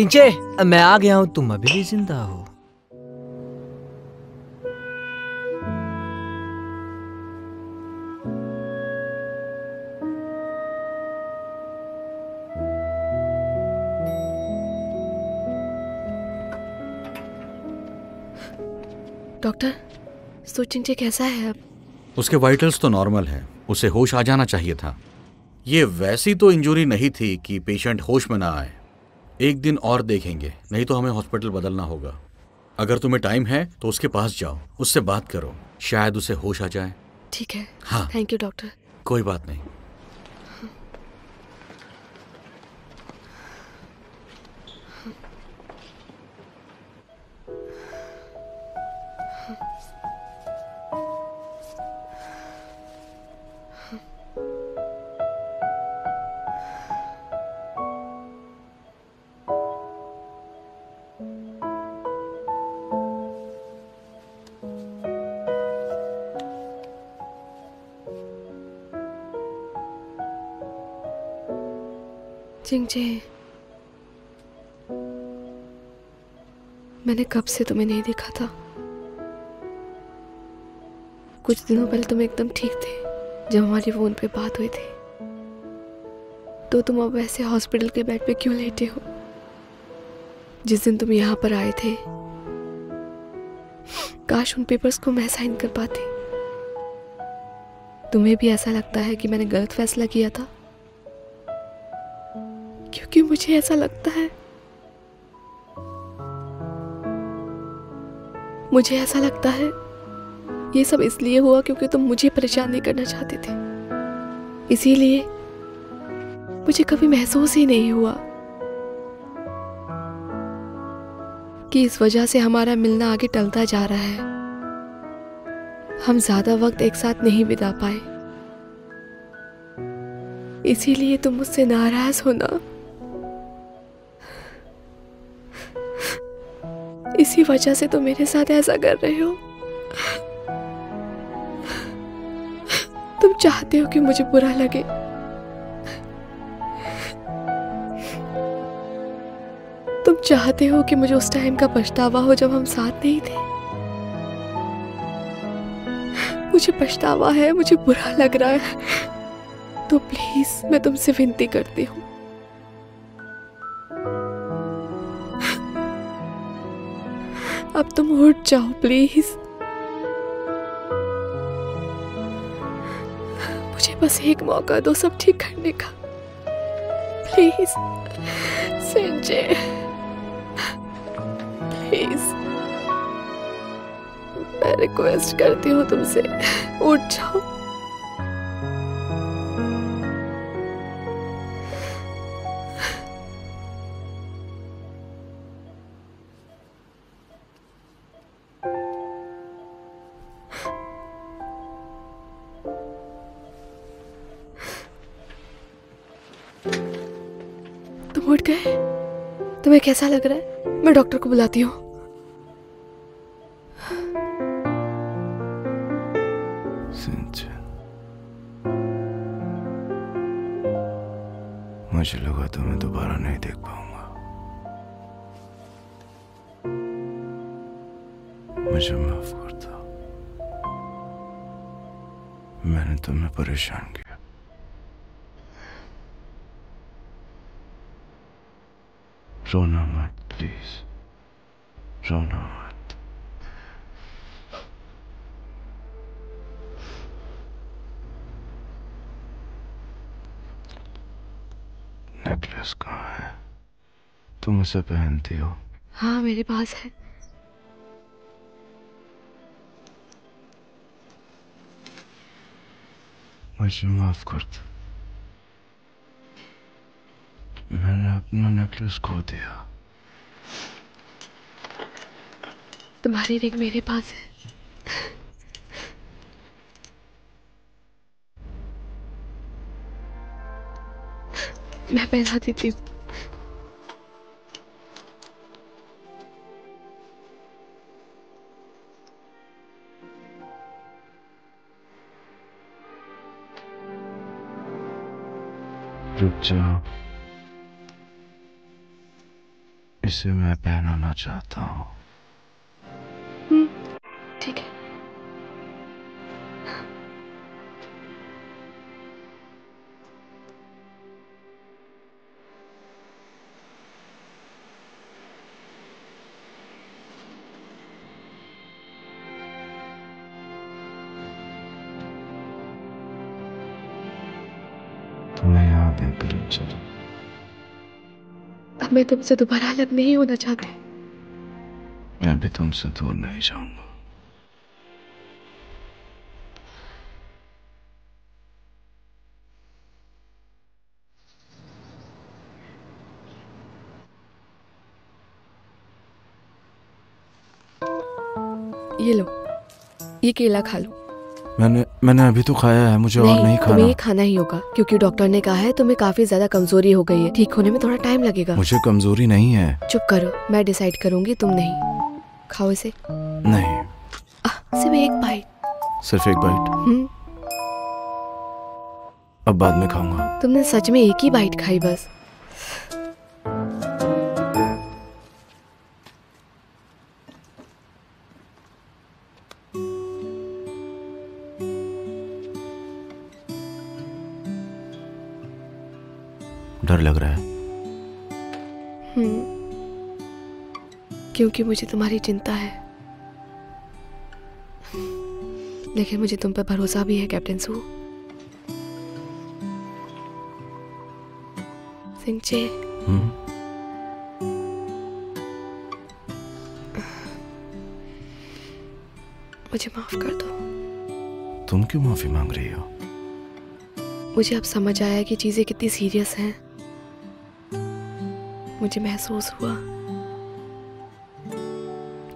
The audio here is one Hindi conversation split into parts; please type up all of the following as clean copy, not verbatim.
किंचे, मैं आ गया हूँ, तुम अभी भी जिंदा हो। डॉक्टर, सु चिंग चे कैसा है अब? उसके वाइटल्स तो नॉर्मल है, उसे होश आ जाना चाहिए था। ये वैसी तो इंजरी नहीं थी कि पेशेंट होश में ना आए। एक दिन और देखेंगे, नहीं तो हमें हॉस्पिटल बदलना होगा। अगर तुम्हें टाइम है तो उसके पास जाओ, उससे बात करो, शायद उसे होश आ जाए। ठीक है। हाँ, थैंक यू डॉक्टर। कोई बात नहीं। चिंगचे, मैंने कब से तुम्हें नहीं देखा था। कुछ दिनों पहले तुम एकदम ठीक थे, जब हमारी फोन पे बात हुई थी। तो तुम अब ऐसे हॉस्पिटल के बेड पे क्यों लेटे हो? जिस दिन तुम यहाँ पर आए थे, काश उन पेपर्स को मैं साइन कर पाती। तुम्हें भी ऐसा लगता है कि मैंने गलत फैसला किया था? क्योंकि मुझे ऐसा लगता है, मुझे ऐसा लगता है ये सब इसलिए हुआ क्योंकि तुम मुझे परेशान नहीं करना चाहते थे। इसीलिए मुझे कभी महसूस ही नहीं हुआ कि इस वजह से हमारा मिलना आगे टलता जा रहा है। हम ज्यादा वक्त एक साथ नहीं बिता पाए, इसीलिए तुम मुझसे नाराज हो ना, इसी वजह से तुम मेरे साथ ऐसा कर रहे हो। तुम चाहते हो कि मुझे बुरा लगे, तुम चाहते हो कि मुझे उस टाइम का पछतावा हो जब हम साथ नहीं थे। मुझे पछतावा है, मुझे बुरा लग रहा है। तो प्लीज मैं तुमसे विनती करती हूँ, अब तुम उठ जाओ प्लीज। मुझे बस एक मौका दो सब ठीक करने का, प्लीज संजय, प्लीज मैं रिक्वेस्ट करती हूँ तुमसे, उठ जाओ। उठ गए? तुम्हें कैसा लग रहा है? मैं डॉक्टर को बुलाती हूँ। मुझे लगा तुम्हें दोबारा नहीं देख पाऊंगा। मुझे माफ कर दो, मैंने तुम्हें परेशान किया। रोना मत प्लीज, रोना मत। नेकलेस कहाँ है? तुम उसे पहनती हो? हाँ, मेरे पास है। मुझे माफ कर दो, मैंने अपना नेकलेस खो दिया। तुम्हारी रिंग मेरे पास है। मैं पहना देती हूँ। रुक जाओ, इसे मैं पहनाना चाहता हूँ। ठीक है। तुम्हें यहाँ बिल्कुल चलो। मैं तुमसे दोबारा अलग नहीं होना चाहती। मैं भी तुमसे दूर नहीं जाऊंगा। ये लो, ये केला खा लो। मैंने अभी तो खाया है, मुझे और नहीं खाना। तुम्हें ये खाना ही होगा क्योंकि डॉक्टर ने कहा है तुम्हें काफी ज्यादा कमजोरी हो गई है, ठीक होने में थोड़ा टाइम लगेगा। मुझे कमजोरी नहीं है। चुप करो, मैं डिसाइड करूंगी, तुम नहीं। खाओ इसे। नहीं, सिर्फ एक बाइट। सिर्फ एक बाइट? अब बाद में खाऊंगा। तुमने सच में एक ही बाइट खाई बस? डर लग रहा है? क्योंकि मुझे तुम्हारी चिंता है। लेकिन मुझे तुम पर भरोसा भी है कैप्टन सू सिंह चे। मुझे माफ कर दो। तुम क्यों माफी मांग रही हो? मुझे अब समझ आया कि चीजें कितनी सीरियस हैं। मुझे महसूस हुआ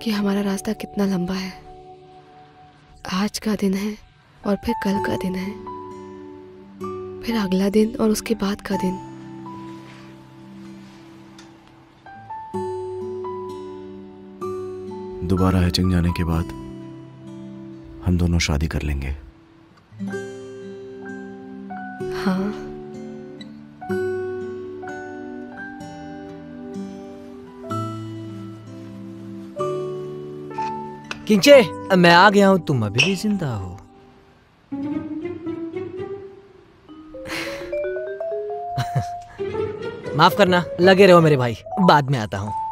कि हमारा रास्ता कितना लंबा है। आज का दिन है और फिर कल का दिन है, फिर अगला दिन और उसके बाद का दिन। दोबारा हैचिंग जाने के बाद हम दोनों शादी कर लेंगे। हाँ, किंचे, मैं आ गया हूँ। तुम अभी भी जिंदा हो। माफ करना, लगे रहो मेरे भाई, बाद में आता हूँ।